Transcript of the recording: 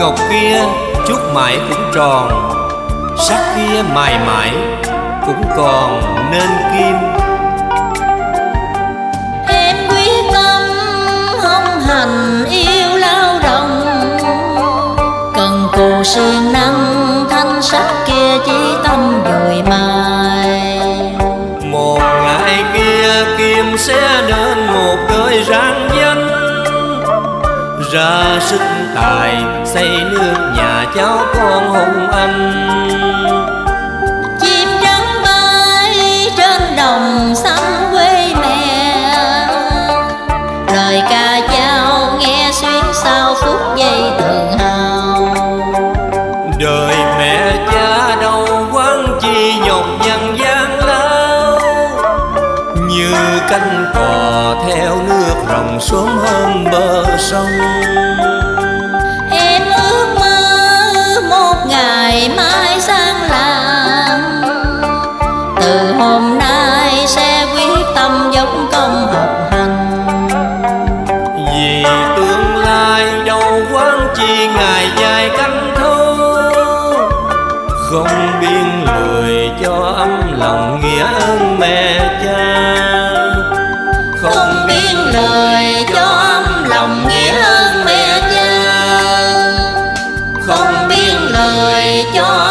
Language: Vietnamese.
ngọc kia chút mãi cũng tròn, sắc kia mài mãi cũng còn nên kim. Em quý tâm hồng hành yêu lao động, cần cù siêng năng thanh sắc kia chỉ tâm dồi mài. Một ngày kia kim sẽ đến một nơi rạng danh, ra sức tài xây nước nhà cháu con hùng anh. Chim trắng bay trên đồng xanh quê mẹ, lời ca cháu nghe xuyên sao phút giây tự hào. Đời mẹ cha đâu quán chi nhọc nhằn gian lao, như cánh cò theo nước rồng xuống hơn bờ sông. Em ước mơ một ngày mai sang làng, từ hôm nay sẽ quyết tâm dốc công học hành. Vì tương lai đâu quán chi ngày dài canh thu, không biên lười cho ấm lòng nghĩa ơn mẹ cha. Không biên lời cho ấm lòng nghĩa ơn mẹ cha, không biên lời cho